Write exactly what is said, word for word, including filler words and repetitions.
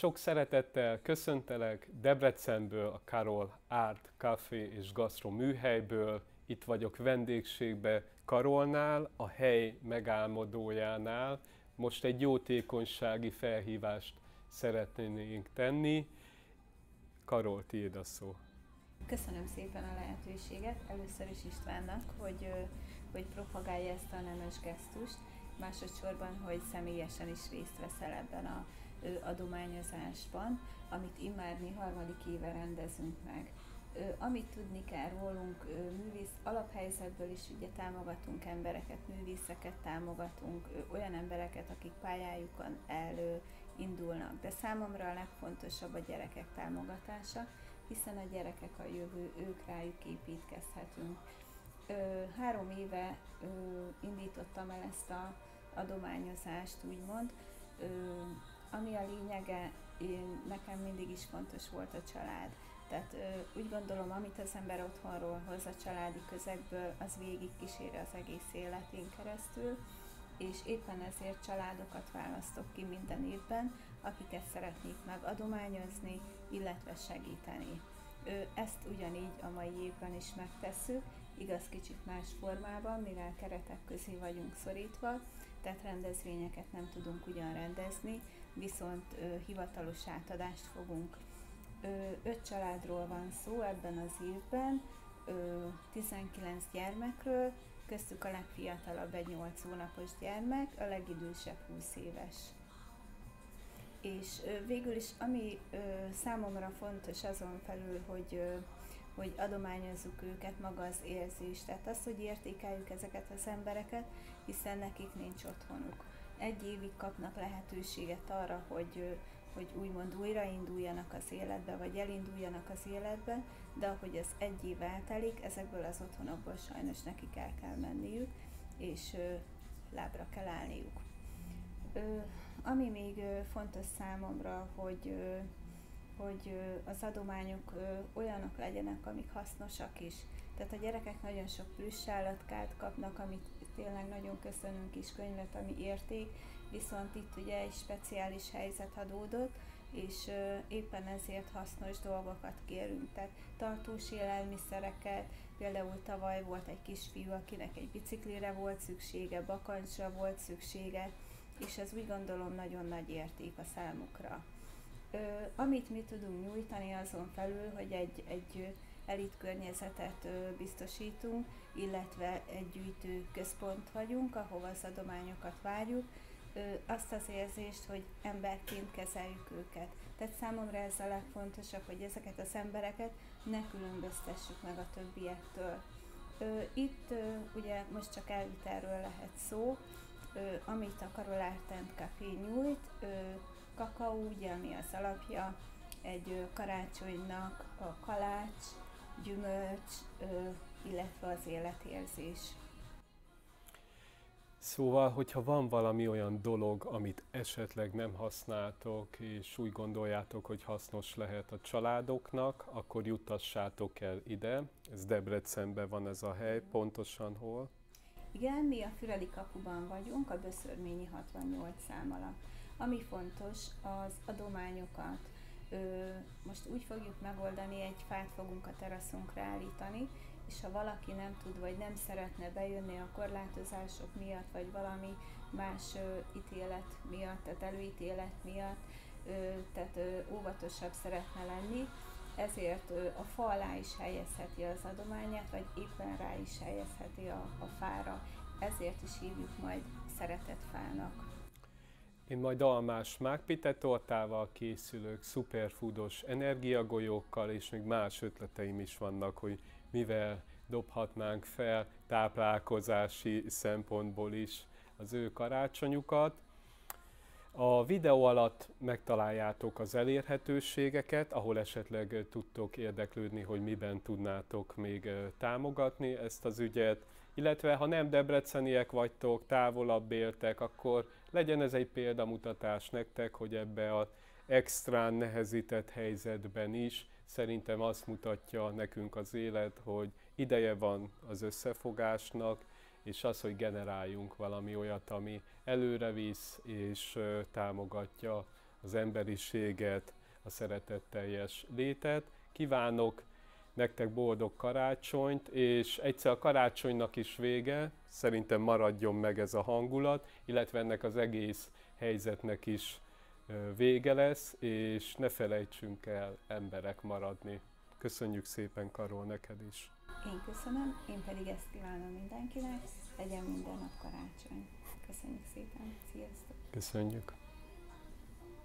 Sok szeretettel köszöntelek Debrecenből, a Carol Art Cafe és Gasztro műhelyből. Itt vagyok vendégségbe Carolnál, a hely megálmodójánál. Most egy jótékonysági felhívást szeretnénk tenni. Carol, tiéd a szó. Köszönöm szépen a lehetőséget. Először is Istvánnak, hogy, hogy propagálja ezt a nemes gesztust. Másodszorban, hogy személyesen is részt veszel ebben a adományozásban, amit immár mi harmadik éve rendezünk meg. Amit tudni kell rólunk, művész alaphelyzetből is ugye támogatunk embereket, művészeket támogatunk, olyan embereket, akik pályájukon elindulnak. De számomra a legfontosabb a gyerekek támogatása, hiszen a gyerekek a jövő, ők rájuk építkezhetünk. Három éve indítottam el ezt az adományozást, úgymond. Ami a lényege, én, nekem mindig is fontos volt a család. Tehát ö, úgy gondolom, amit az ember otthonról hoz, a családi közegből, az végig kíséri az egész életén keresztül, és éppen ezért családokat választok ki minden évben, akiket szeretnék megadományozni, illetve segíteni. Ö, ezt ugyanígy a mai évben is megtesszük, igaz kicsit más formában, mivel keretek közé vagyunk szorítva, tehát rendezvényeket nem tudunk ugyan rendezni, viszont ö, hivatalos átadást fogunk. Ö, öt családról van szó ebben az évben, ö, tizenkilenc gyermekről, köztük a legfiatalabb egy nyolc hónapos gyermek, a legidősebb húsz éves. És ö, végül is, ami ö, számomra fontos azon felül, hogy ö, hogy adományozzuk őket, maga az érzés. Tehát az, hogy értékeljük ezeket az embereket, hiszen nekik nincs otthonuk. Egy évig kapnak lehetőséget arra, hogy, hogy úgymond újrainduljanak az életbe, vagy elinduljanak az életbe, de ahogy ez egy év eltelik, ezekből az otthonokból sajnos nekik el kell menniük, és lábra kell állniuk. Ami még fontos számomra, hogy hogy az adományok olyanok legyenek, amik hasznosak is. Tehát a gyerekek nagyon sok plusz állatkát kapnak, amit tényleg nagyon köszönünk is, könyvet, ami érték, viszont itt ugye egy speciális helyzet adódott, és éppen ezért hasznos dolgokat kérünk. Tehát tartós élelmiszereket, például tavaly volt egy kisfiú, akinek egy biciklire volt szüksége, bakancsra volt szüksége, és ez úgy gondolom nagyon nagy érték a számukra. Ö, amit mi tudunk nyújtani azon felül, hogy egy, egy elit környezetet ö, biztosítunk, illetve egy gyűjtő központ vagyunk, ahova az adományokat várjuk, ö, azt az érzést, hogy emberként kezeljük őket. Tehát számomra ez a legfontosabb, hogy ezeket az embereket ne különböztessük meg a többiektől. Ö, itt ö, ugye most csak elvitelről lehet szó, ö, amit a Carol Art and Café nyújt. Ö, Kakaó, ugye, ami az alapja egy karácsonynak, a kalács, gyümölcs, illetve az életérzés. Szóval, hogyha van valami olyan dolog, amit esetleg nem használtok, és úgy gondoljátok, hogy hasznos lehet a családoknak, akkor juttassátok el ide. Ez Debrecenben van ez a hely, pontosan hol? Igen, mi a Füredi Kapuban vagyunk, a Böszörményi hatvannyolc szám alatt. Ami fontos, az adományokat ö, most úgy fogjuk megoldani, egy fát fogunk a teraszunkra állítani, és ha valaki nem tud, vagy nem szeretne bejönni a korlátozások miatt, vagy valami más ö, ítélet miatt, tehát előítélet miatt, ö, tehát ö, óvatosabb szeretne lenni, ezért ö, a fa alá is helyezheti az adományát, vagy éppen rá is helyezheti a, a fára. Ezért is hívjuk majd szeretett fának. Én majd almás mákpite tortával készülök, szuperfoodos energiagolyókkal, és még más ötleteim is vannak, hogy mivel dobhatnánk fel táplálkozási szempontból is az ő karácsonyukat. A videó alatt megtaláljátok az elérhetőségeket, ahol esetleg tudtok érdeklődni, hogy miben tudnátok még támogatni ezt az ügyet. Illetve ha nem debreceniek vagytok, távolabb éltek, akkor legyen ez egy példamutatás nektek, hogy ebbe az extrán nehezített helyzetben is szerintem azt mutatja nekünk az élet, hogy ideje van az összefogásnak, és az, hogy generáljunk valami olyat, ami előre visz és támogatja az emberiséget, a szeretetteljes létet. Kívánok nektek boldog karácsonyt, és egyszer a karácsonynak is vége, szerintem maradjon meg ez a hangulat, illetve ennek az egész helyzetnek is vége lesz, és ne felejtsünk el emberek maradni. Köszönjük szépen, Karol, neked is. Én köszönöm, én pedig ezt kívánom mindenkinek, legyen minden nap karácsony. Köszönjük szépen, sziasztok! Köszönjük!